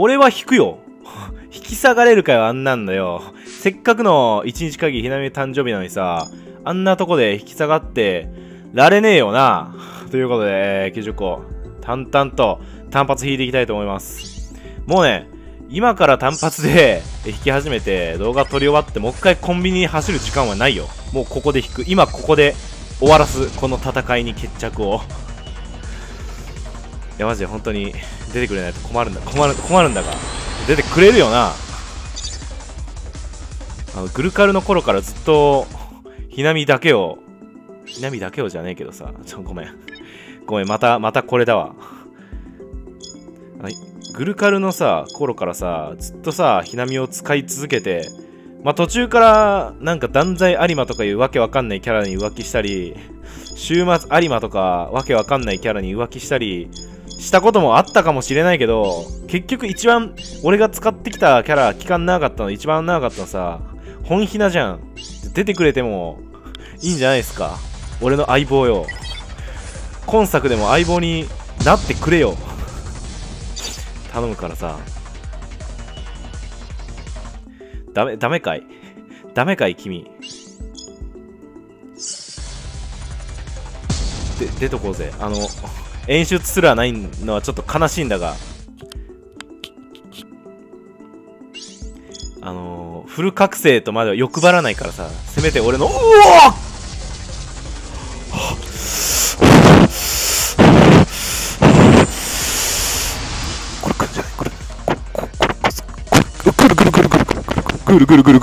俺は引くよ。引き下がれるかよ、あんなんだよ。せっかくの一日限りひなみ誕生日なのにさ、あんなとこで引き下がってられねえよな。ということで、90個、淡々と単発引いていきたいと思います。もうね、今から単発で引き始めて動画撮り終わってもう一回コンビニに走る時間はないよ。もうここで引く。今ここで終わらす。この戦いに決着を。いやマジで本当に出てくれないと困るんだが。出てくれるよな。グルカルの頃からずっとひなみだけをじゃねえけどさ。ごめん、またこれだわ。グルカルのさ頃からさずっとさひなみを使い続けて、まあ、途中からなんか断罪有馬とかいうわけわかんないキャラに浮気したり、週末有馬とかわけわかんないキャラに浮気したりしたこともあったかもしれないけど、結局一番俺が使ってきたキャラ期間長かったのさ本ひなじゃん。出てくれてもいいんじゃないですか。俺の相棒よ。今作でも相棒になってくれよ。頼むからさ。ダメかいダメかい君。出とこうぜ。演出すらないのはちょっと悲しいんだが、フル覚醒とまでは欲張らないからさ、せめて俺のうわっぐるぐる余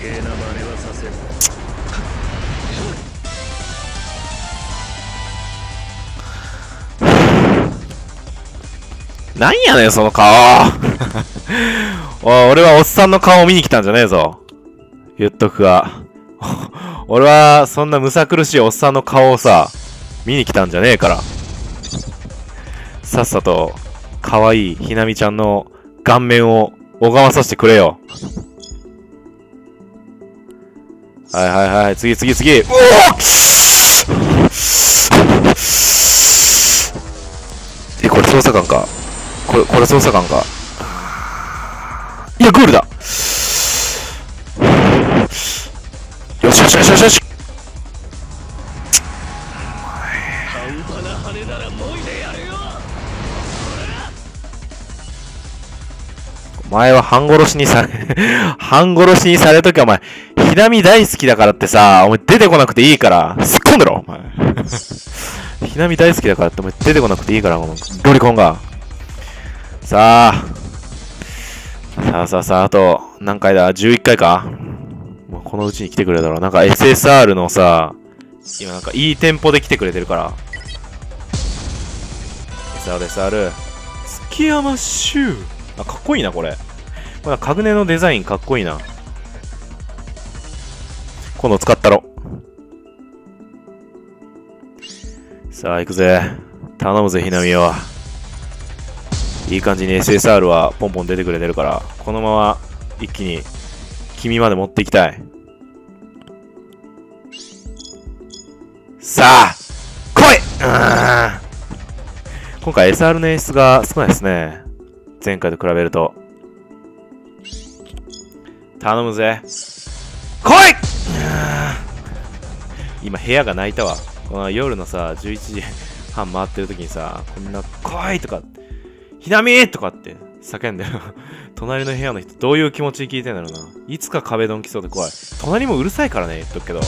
計な真似はさせる。なんやねんその顔。俺はおっさんの顔を見に来たんじゃねえぞ。言っとくが俺はそんなむさ苦しいおっさんの顔をさ見に来たんじゃねえから、さっさと可愛いひなみちゃんの顔面を拝まさせてくれよ。はい、次。うおえ、これ捜査官か。これ捜査官か。いや、ゴールだ。よし。お前は半殺しにされときはお前、ひなみ大好きだからってさ、お前出てこなくていいから、突っ込んだろお前。ひなみ大好きだからってお前出てこなくていいから、ロリコンが。さあ、あと、何回だ ?11 回か。もうこのうちに来てくれるだろう。なんか SSR のさ、今なんかいいテンポで来てくれてるから。SR。月山修。あ、かっこいいな、これ。これ、カグネのデザインかっこいいな。今度使ったろ。さあ、行くぜ。頼むぜ、ひなみよ。いい感じに SSR はポンポン出てくれてるから、このまま一気に君まで持っていきたい。さあ、来い！今回 SR の演出が少ないですね。前回と比べると。頼むぜ。来い！今部屋が泣いたわ。この夜のさ、11時半回ってる時にさ、こんな来いとか、ひなみとかって叫んでる。隣の部屋の人、どういう気持ちで聞いてんだろうな。いつか壁ドン来そうで怖い。隣もうるさいからね、言っとくけど。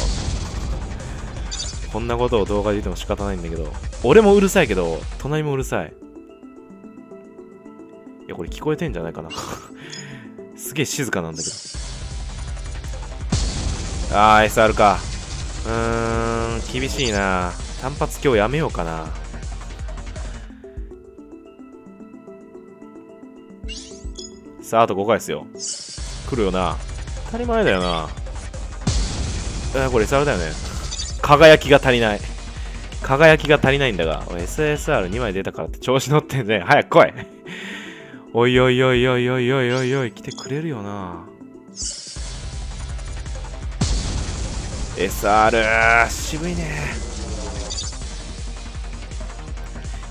こんなことを動画で言っても仕方ないんだけど。俺もうるさいけど、隣もうるさい。いやこれ聞こえてんじゃないかな。すげえ静かなんだけど。あー SR か。厳しいな。単発今日やめようかな。さああと5回ですよ。来るよな。当たり前だよな。これ SR だよね。輝きが足りないんだが。SSR2 枚出たからって調子乗ってんね。早く来い。おい、来てくれるよな。 SR 渋いね。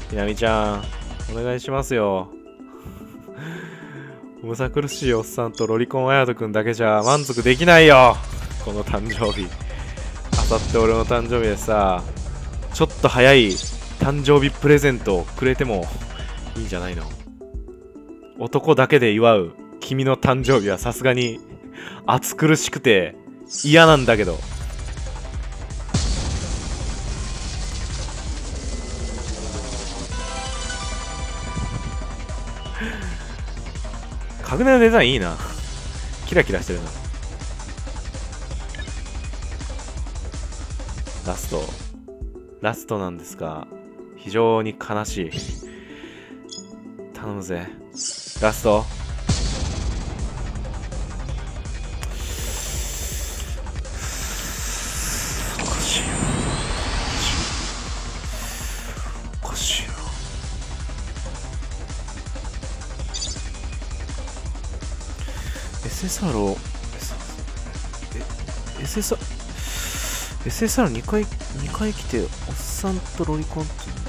ひなみちゃん、お願いしますよ。むさ苦しいおっさんとロリコンあやとくんだけじゃ満足できないよ。この誕生日、あさって俺の誕生日でさ、ちょっと早い誕生日プレゼントをくれてもいいんじゃないの。男だけで祝う君の誕生日はさすがに暑苦しくて嫌なんだけど。カグネのデザインいいな。キラキラしてるな。ラスト。ラストなんですが、非常に悲しい。頼むぜ。ラスト。SSR2 回来ておっさんとロリコンっていうの